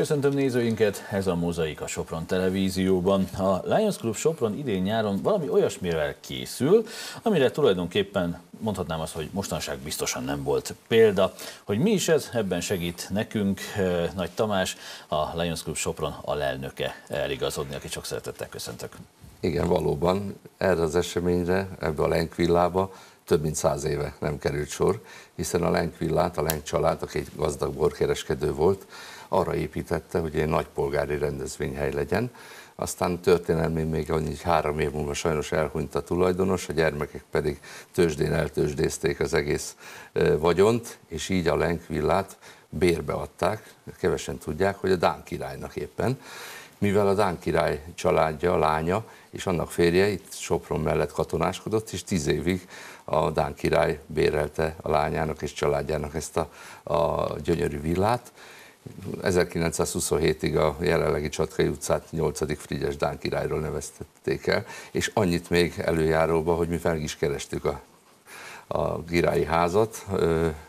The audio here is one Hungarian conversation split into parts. Köszöntöm nézőinket, ez a Mozaik a Sopron televízióban. A Lions Club Sopron idén nyáron valami olyasmivel készül, amire tulajdonképpen mondhatnám azt, hogy mostanság biztosan nem volt példa. Hogy mi is ez, ebben segít nekünk Nagy Tamás, a Lions Club Sopron alelnöke eligazodni, aki sok szeretettel köszöntök. Igen, valóban erre az eseményre, ebbe a Lenkvillába több mint 100 éve nem került sor, hiszen a Lenkvillát, a Lenk család, aki egy gazdag borkereskedő volt, arra építette, hogy egy nagy polgári rendezvényhely legyen. Aztán történelmén még annyi 3 év múlva sajnos elhunyt a tulajdonos, a gyermekek pedig tőzsdén eltőzsdézték az egész vagyont, és így a Lenkvillát bérbe adták, kevesen tudják, hogy a Dán királynak éppen. Mivel a Dán király családja, lánya és annak férje itt Sopron mellett katonáskodott, és 10 évig a Dán király bérelte a lányának és családjának ezt a gyönyörű villát. 1927-ig a jelenlegi Csatkai utcát 8. Frigyes Dán királyról neveztették el, és annyit még előjáróba, hogy mi fel is kerestük a Girai házat.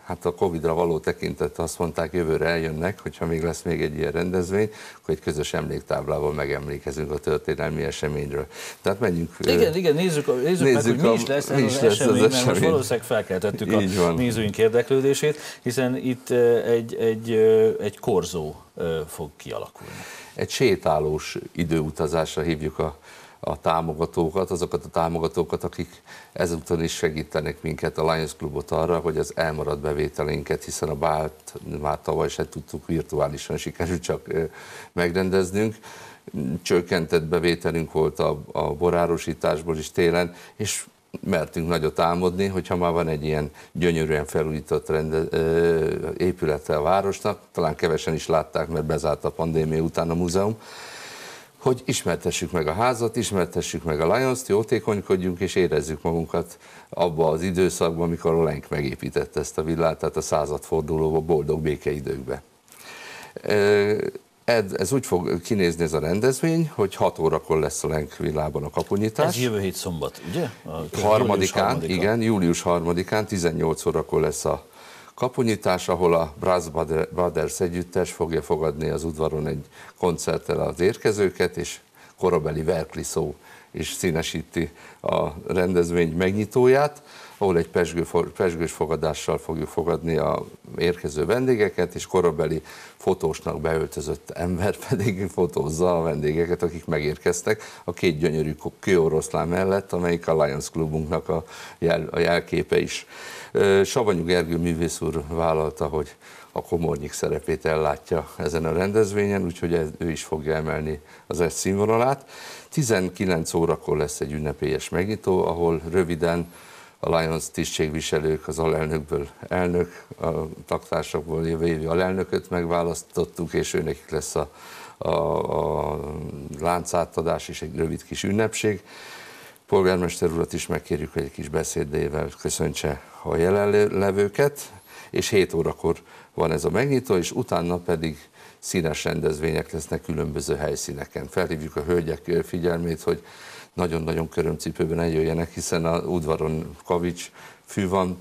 Hát a Covid-ra való tekintettel azt mondták, jövőre eljönnek, hogyha még lesz még egy ilyen rendezvény, akkor egy közös emléktáblával megemlékezünk a történelmi eseményről. Tehát menjünk... Igen, nézzük meg, hogy mi is lesz ez az esemény, most valószínűleg felkeltettük a nézőink érdeklődését, hiszen itt egy korzó fog kialakulni. Egy sétálós időutazásra hívjuk a támogatókat, azokat a támogatókat, akik ezúton is segítenek minket, a Lions Clubot arra, hogy az elmaradt bevételeinket, hiszen a bált már tavaly se tudtuk, virtuálisan sikerült csak megrendeznünk. Csökkentett bevételünk volt a borárosításból is télen, és mertünk nagyot álmodni, hogyha már van egy ilyen gyönyörűen felújított épülete a városnak, talán kevesen is látták, mert bezárt a pandémia után a múzeum, hogy ismertessük meg a házat, ismertessük meg a Lions-t, jótékonykodjunk és érezzük magunkat abba az időszakban, amikor a Lenk megépítette ezt a villát, tehát a századfordulóba, boldog békeidőkbe. Ez úgy fog kinézni ez a rendezvény, hogy 6 órakor lesz a Lenkvillában a kaponyítás. Ez jövő hét szombat, ugye? Július 3-án 18 órakor lesz a kaponyítás, ahol a Brass Brothers együttes fogja fogadni az udvaron egy koncerttel az érkezőket, és korabeli verkliszó is színesíti a rendezvény megnyitóját, ahol egy pezsgős fogadással fogjuk fogadni a érkező vendégeket, és korabeli fotósnak beöltözött ember pedig fotózza a vendégeket, akik megérkeztek a két gyönyörű kőoroszlán mellett, amelyik a Lions Clubunknak a jelképe is. Savanyú Gergő művész úr vállalta, hogy a komornyik szerepét ellátja ezen a rendezvényen, úgyhogy ő is fogja emelni az színvonalát. 19 órakor lesz egy ünnepélyes megnyitó, ahol röviden a Lions tisztségviselők, az alelnökből elnök, a taktársakból jövő évi alelnököt megválasztottuk, és őnek lesz a láncátadás és egy rövid kis ünnepség. Polgármester urat is megkérjük, hogy egy kis beszédével köszöntse a jelenlevőket, és 7 órakor van ez a megnyitó, és utána pedig színes rendezvények lesznek különböző helyszíneken. Felhívjuk a hölgyek figyelmét, hogy nagyon-nagyon körömcipőben eljöjjenek, hiszen az udvaron kavics, fű van,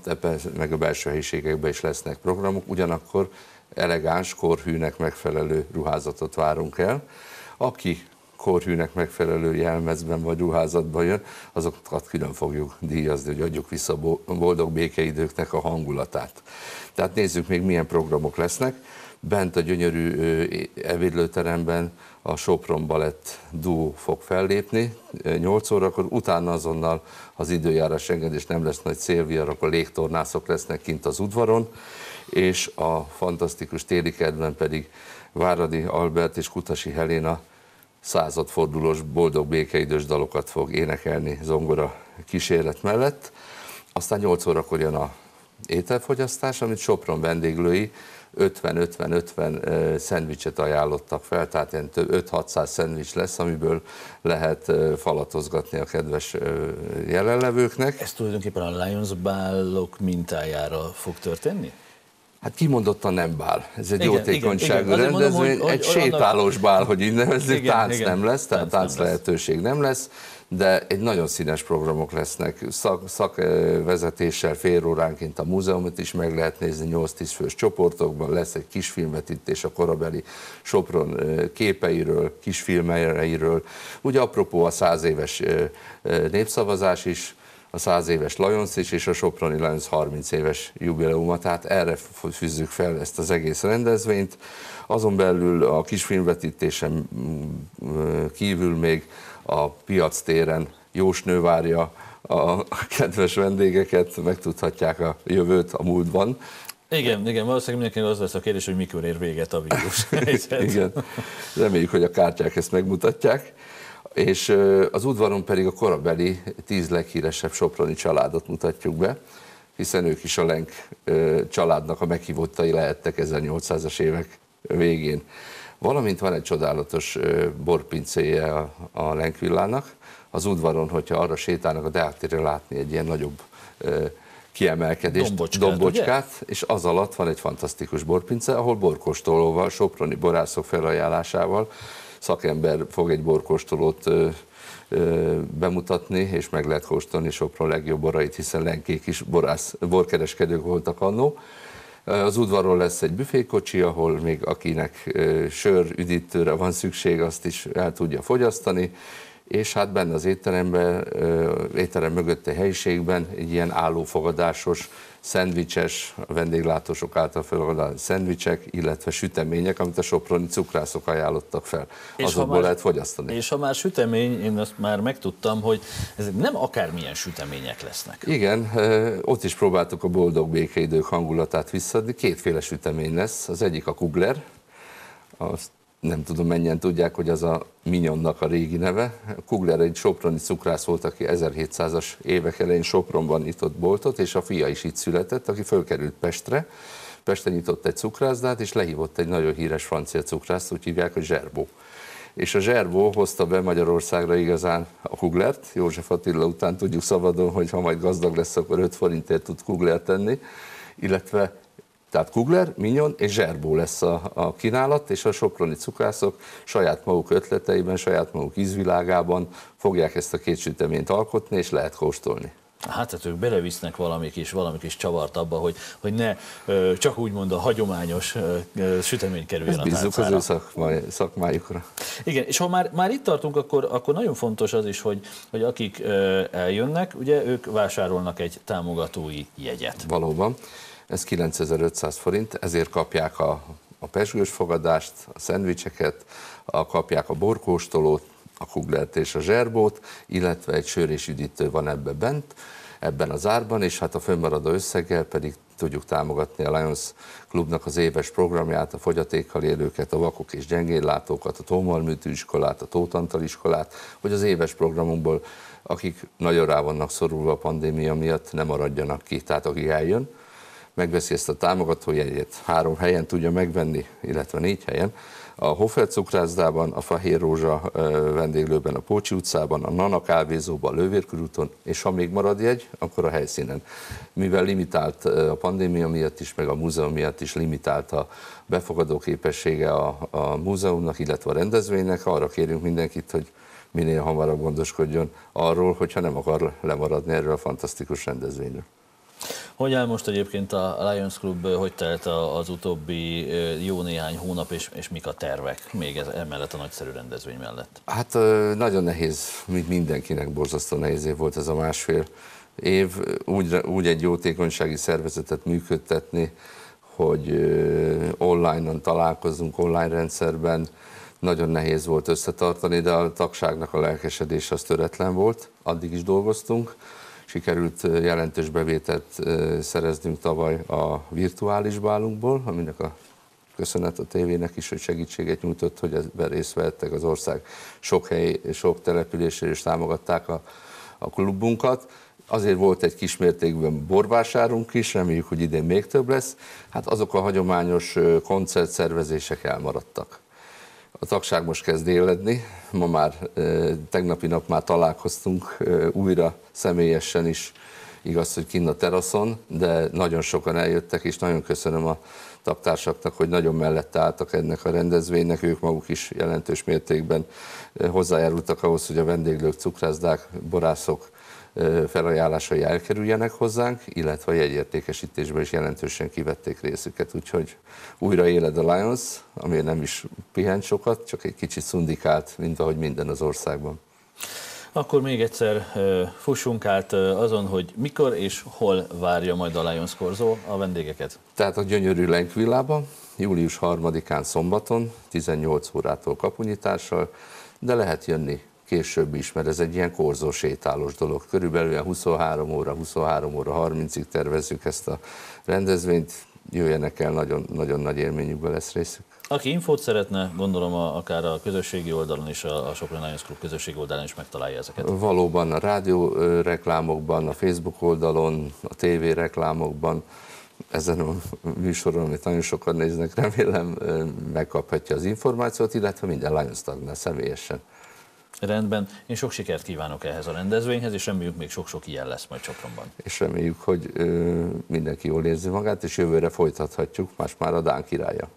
meg a belső helyiségekben is lesznek programok, ugyanakkor elegáns, korhűnek megfelelő ruházatot várunk el. Aki korhűnek megfelelő jelmezben vagy ruházatban jön, azokat külön fogjuk díjazni, hogy adjuk vissza a boldog békeidőknek a hangulatát. Tehát nézzük még, milyen programok lesznek. Bent a gyönyörű ebédlőteremben a Sopron Balett duó fog fellépni 8 órakor, utána azonnal az időjárás engedés, nem lesz nagy szélvihar, akkor légtornászok lesznek kint az udvaron, és a fantasztikus téli kertben pedig Váradi Albert és Kutasi Helena századfordulós boldog békeidős dalokat fog énekelni zongora kíséret mellett. Aztán 8 órakor jön a ételfogyasztás, amit Sopron vendéglői 50-50-50 szendvicset ajánlottak fel, tehát ilyen 5-600 szendvics lesz, amiből lehet falatozgatni a kedves jelenlevőknek. Ez tulajdonképpen a Lions bálok mintájára fog történni? Hát kimondottan nem bál. Ez egy jótékonyságú rendezvény. Mondom, hogy egy sétálós bál, hogy így nevezzük, tánc nem lesz, tehát tánc lehetőség nem lesz, de egy nagyon színes programok lesznek. Szakvezetéssel fél óránként a múzeumot is meg lehet nézni 8-10 fős csoportokban, lesz egy kisfilmvetítés a korabeli Sopron képeiről, kisfilmeiről. Ugye apropó a 100 éves népszavazás is, a 100 éves Lions is, és a soproni Lions 30 éves jubileuma, tehát erre fűzzük fel ezt az egész rendezvényt. Azon belül a kisfilmvetítésen kívül még a piac téren Jósnő várja a kedves vendégeket, megtudhatják a jövőt a múltban. Igen, igen, valószínűleg mindenkinek az lesz a kérdés, hogy mikor ér véget a vírus. Igen, reméljük, hogy a kártyák ezt megmutatják. És az udvaron pedig a korabeli 10 leghíresebb soproni családot mutatjuk be, hiszen ők is a Lenk családnak a meghívottai lehettek 1800-as évek végén. Valamint van egy csodálatos borpincéje a Lenkvillának. Az udvaron, hogyha arra sétálnak, a Deák térre látni egy ilyen nagyobb kiemelkedést, dombocskát, és az alatt van egy fantasztikus borpince, ahol borkóstolóval, soproni borászok felajánlásával szakember fog egy borkóstolót bemutatni, és meg lehet kóstolni Sopron legjobb borait, hiszen lenkék is borkereskedők voltak annó. Az udvaron lesz egy büfékocsi, ahol még akinek sör üdítőre van szükség, azt is el tudja fogyasztani, és hát benne az étteremben, étterem mögötti helyiségben egy ilyen állófogadásos, szendvicses, a vendéglátósok által feladatott szendvicsek, illetve sütemények, amit a soproni cukrászok ajánlottak fel. Azokból lehet fogyasztani. És ha már sütemény, én azt már megtudtam, hogy ezek nem akármilyen sütemények lesznek. Igen, ott is próbáltuk a boldog békeidők hangulatát visszadni. Kétféle sütemény lesz. Az egyik a Kugler, azt nem tudom, mennyien tudják, hogy az a Minyonnak a régi neve. Kugler egy soproni cukrász volt, aki 1700-as évek elején Sopronban nyitott boltot, és a fia is itt született, aki fölkerült Pestre. Pesten nyitott egy cukrászdát, és lehívott egy nagyon híres francia cukrászt, úgy hívják, hogy Zserbó. És a Zserbó hozta be Magyarországra igazán a Kuglert. József Attila után tudjuk szabadon, hogy ha majd gazdag lesz, akkor 5 forintért tud Kuglert tenni, illetve tehát Kugler, Minyon és Zserbó lesz a kínálat, és a soproni cukrászok saját maguk ötleteiben, saját maguk ízvilágában fogják ezt a két süteményt alkotni, és lehet kóstolni. Hát, tehát ők belevisznek valami kis csavart abba, hogy ne csak úgymond a hagyományos sütemény kerüljön a tárcára. Ezt bízzuk az ő szakmájukra. Igen, és ha már itt tartunk, akkor nagyon fontos az is, hogy akik eljönnek, ugye ők vásárolnak egy támogatói jegyet. Valóban. Ez 9500 forint, ezért kapják a pezsgős fogadást, a szendvicseket, kapják a borkóstolót, a kuglert és a zserbót, illetve egy sör és üdítő van ebbe bent, ebben az árban, és hát a fönnmaradó összeggel pedig tudjuk támogatni a Lions Clubnak az éves programját, a fogyatékkal élőket, a vakok és gyengéllátókat, a tómalműtűiskolát, a Tóth Antal iskolát, hogy az éves programunkból, akik nagyon rá vannak szorulva a pandémia miatt, nem maradjanak ki, tehát aki eljön, megveszi ezt a támogatójegyet, 3 helyen tudja megvenni, illetve 4 helyen, a Hoffert cukrászdában, a Fahér Rózsa vendéglőben, a Pócsi utcában, a Nana kávézóban, a Lővérkörúton, és ha még marad jegy, akkor a helyszínen. Mivel limitált a pandémia miatt is, meg a múzeum miatt is limitált a befogadó képessége a múzeumnak, illetve a rendezvénynek, arra kérünk mindenkit, hogy minél hamarabb gondoskodjon arról, hogyha nem akar lemaradni erről a fantasztikus rendezvényről. Hogy áll most egyébként a Lions Club, hogy telt az utóbbi jó néhány hónap, és mik a tervek még emellett a nagyszerű rendezvény mellett? Hát nagyon nehéz, mint mindenkinek borzasztó nehéz év volt ez a másfél év. Úgy egy jótékonysági szervezetet működtetni, hogy online-on találkozunk, online rendszerben, nagyon nehéz volt összetartani, de a tagságnak a lelkesedés az töretlen volt, addig is dolgoztunk. Sikerült jelentős bevételt szereznünk tavaly a virtuális bálunkból, aminek a köszönet a tévének is, hogy segítséget nyújtott, hogy ebben részt vettek az ország sok hely, sok településre, és támogatták a klubunkat. Azért volt egy kismértékben borvásárunk is, reméljük, hogy idén még több lesz. Hát azok a hagyományos koncertszervezések elmaradtak. A tagság most kezd éledni, ma már tegnapi nap már találkoztunk újra személyesen is, Igaz, hogy kint a teraszon, de nagyon sokan eljöttek, és nagyon köszönöm a taptársaknak, hogy nagyon mellette álltak ennek a rendezvénynek, ők maguk is jelentős mértékben hozzájárultak ahhoz, hogy a vendéglők, cukrászdák, borászok felajánlásai elkerüljenek hozzánk, illetve a jegyértékesítésben is jelentősen kivették részüket. Úgyhogy újra éled a Lions, ami nem is pihent sokat, csak egy kicsit szundikált, mint ahogy minden az országban. Akkor még egyszer fussunk át azon, hogy mikor és hol várja majd a Lions korzó a vendégeket. Tehát a gyönyörű Lenkvillában, július 3-án szombaton, 18 órától kapunyítással, de lehet jönni később is, mert ez egy ilyen korzó sétálós dolog. Körülbelül 23 óra 30-ig tervezzük ezt a rendezvényt, jöjjenek el, nagyon nagy élményükből lesz részük. Aki infót szeretne, gondolom akár a közösségi oldalon és a Sopron Lions Club közösségi oldalán is megtalálja ezeket. Valóban a rádió reklámokban, a Facebook oldalon, a TV reklámokban, ezen a műsoron, amit nagyon sokan néznek, remélem megkaphatja az információt, illetve minden Lions tagnál személyesen. Rendben, én sok sikert kívánok ehhez a rendezvényhez, és reméljük még sok-sok ilyen lesz majd Sopronban. És reméljük, hogy mindenki jól érzi magát, és jövőre folytathatjuk, más már a Dán királya.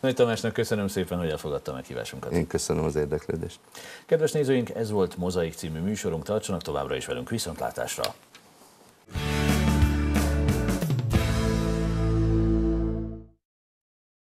Nagy Tamásnak köszönöm szépen, hogy elfogadta meghívásunkat. Én köszönöm az érdeklődést. Kedves nézőink, ez volt Mozaik című műsorunk, tartsanak továbbra is velünk, viszontlátásra!